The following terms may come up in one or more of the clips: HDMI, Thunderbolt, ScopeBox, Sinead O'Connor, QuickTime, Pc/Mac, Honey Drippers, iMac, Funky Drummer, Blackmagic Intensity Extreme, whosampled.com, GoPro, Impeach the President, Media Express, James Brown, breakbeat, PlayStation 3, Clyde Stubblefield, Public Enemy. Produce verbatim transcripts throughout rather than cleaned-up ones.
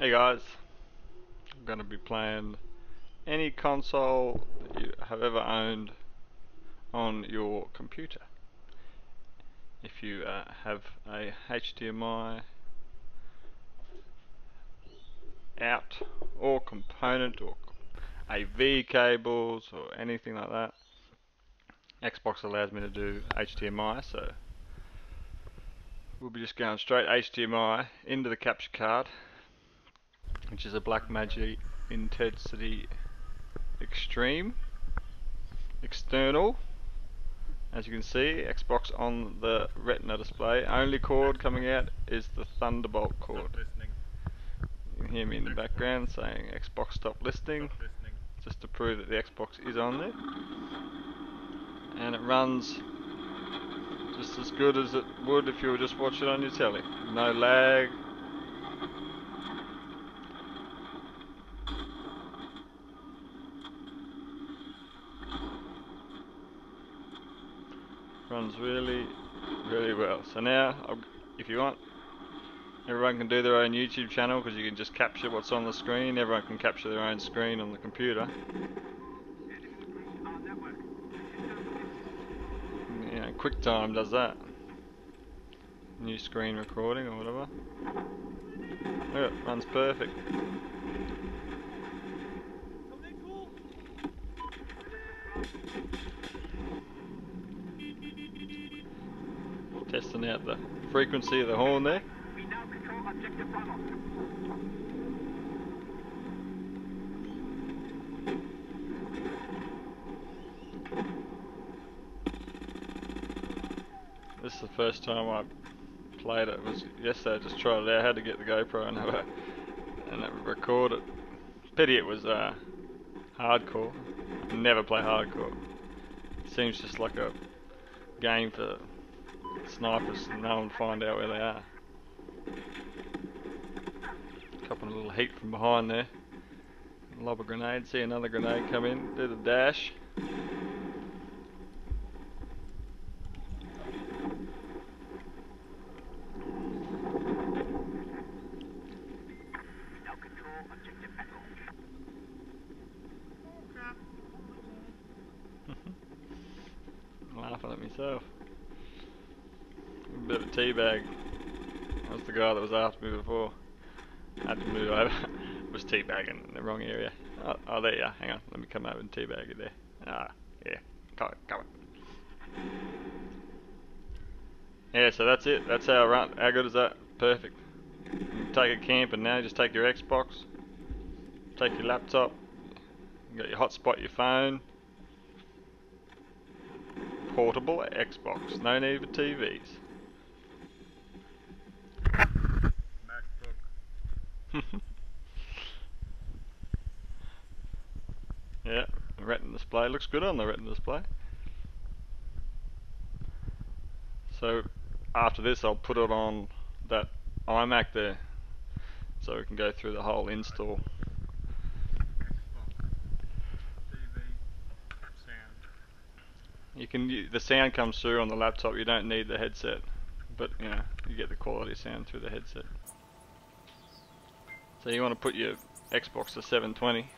Hey guys, I'm going to be playing any console that you have ever owned on your computer. If you uh, have a H D M I out or component or A V cables or anything like that, Xbox allows me to do H D M I, so we'll be just going straight H D M I into the capture card, which is a Blackmagic Intensity Extreme external. As you can see, Xbox on the Retina display. Only cord coming out is the Thunderbolt cord. You can hear me in the background saying Xbox stop listening, just to prove that the Xbox is on there. And it runs just as good as it would if you were just watching it on your telly. No lag. Runs really, really well. So now, I'll, if you want, everyone can do their own YouTube channel because you can just capture what's on the screen. Everyone can capture their own screen on the computer. Yeah, QuickTime does that. New screen recording or whatever. Look, it runs perfect. Testing out the frequency of the horn there. We now control objective Bravo. This is the first time I played it. It was yesterday. I just tried it out. I had to get the GoPro and have a, and have a record it. Pity it was uh, hardcore. I never play hardcore. It seems just like a game for snipers, and no one find out where they are. Copping a little heat from behind there. Lob a grenade, see another grenade come in, do the dash. Laughing at myself. Bit of a teabag. That was the guy that was after me before. I had to move over. Was teabagging in the wrong area. Oh, oh, there you are. Hang on. Let me come over and teabag you there. Ah, yeah. Got it. Got it. Yeah, so that's it. That's how run. How good is that? Perfect. You can take a camping now. Just take your Xbox. Take your laptop. You got your hotspot, your phone. Portable Xbox. No need for T Vs. Yeah, Retina display looks good on the Retina display. So after this, I'll put it on that iMac there, so we can go through the whole install. You can the sound comes through on the laptop. You don't need the headset, but you know you get the quality sound through the headset. So you want to put your Xbox to seven twenty,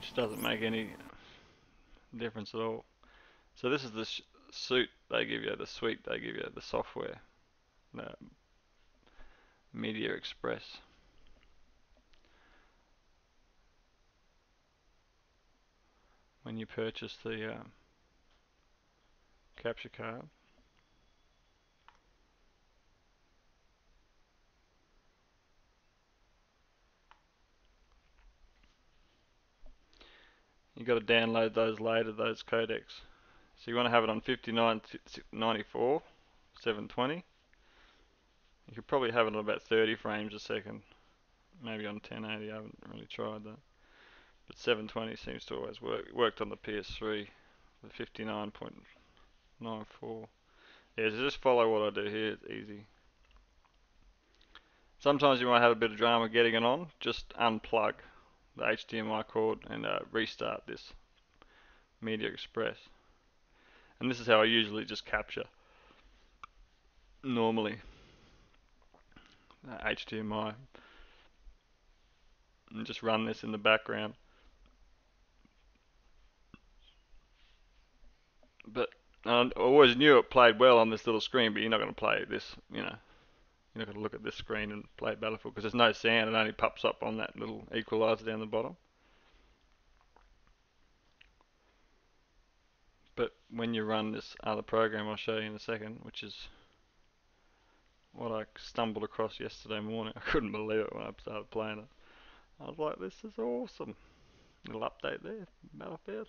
which doesn't make any difference at all. So this is the sh suit they give you, the suite they give you, the software, the Media Express. When you purchase the um, capture card. You've got to download those later, those codecs. So you want to have it on fifty-nine ninety-four, seven twenty. You could probably have it on about thirty frames a second. Maybe on ten eighty, I haven't really tried that. But seven twenty seems to always work. It worked on the P S three, the fifty-nine point nine four. Yeah, so just follow what I do here, it's easy. Sometimes you might have a bit of drama getting it on, just unplug the H D M I cord and uh, restart this Media Express. And this is how I usually just capture normally. H D M I and just run this in the background. But I always knew it played well on this little screen, but you're not going to play this, you know, you're not going to look at this screen and play Battlefield because there's no sound. It only pops up on that little equalizer down the bottom. But when you run this other program I'll show you in a second, which is what I stumbled across yesterday morning. I couldn't believe it when I started playing it. I was like, this is awesome. Little update there, Battlefield.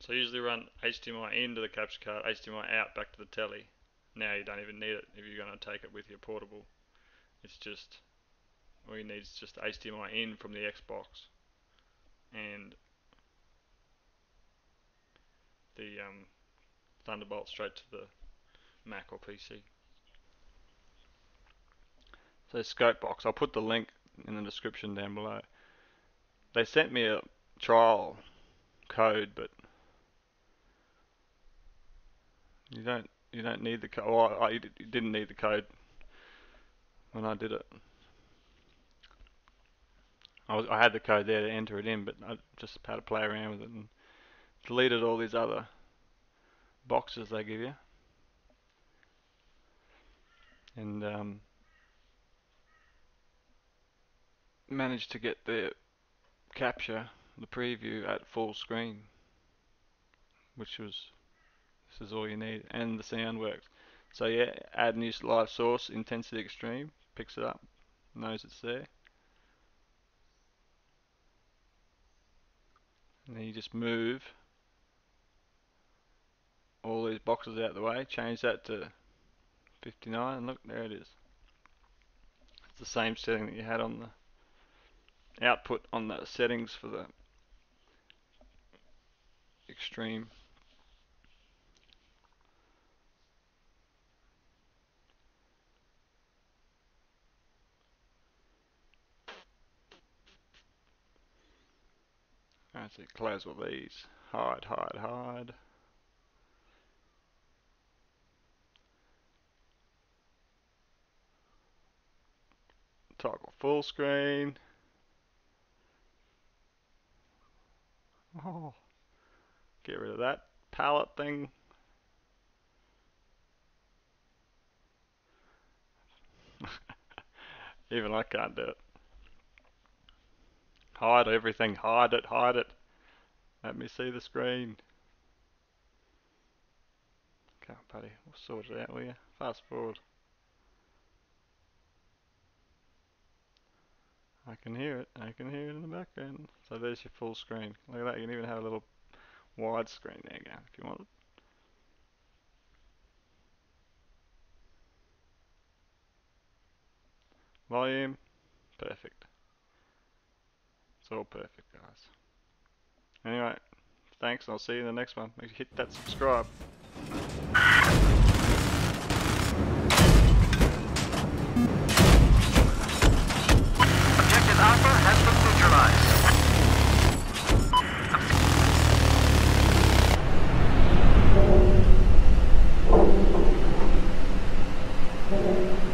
So I usually run H D M I into the capture card, H D M I out back to the telly. Now you don't even need it if you're going to take it with your portable. It's just, all you need is just H D M I in from the Xbox and the um, Thunderbolt straight to the Mac or P C. So ScopeBox, I'll put the link in the description down below. They sent me a trial code, but You don't you don't need the code. Well, I, I didn't need the code when I did it. I was I had the code there to enter it in, but I just had to play around with it and deleted all these other boxes they give you. And um, managed to get the capture, the preview at full screen, which was. This is all you need, and the sound works. So yeah, add new live source, Intensity Extreme, picks it up, knows it's there. And then you just move all these boxes out of the way, change that to fifty-nine, and look, there it is. It's the same setting that you had on the output on the settings for the Extreme. So you close all these, hide, hide, hide. Toggle full screen. Oh, get rid of that palette thing. Even I can't do it. Hide everything, hide it, hide it. Let me see the screen. Come on, buddy, we'll sort it out, will you? Fast forward. I can hear it, I can hear it in the background. So there's your full screen. Look at that, you can even have a little wide screen there again if you want it. Volume, perfect. It's all perfect, guys. Anyway, thanks, and I'll see you in the next one. Make sure you hit that subscribe. Objective Alpha has been neutralized.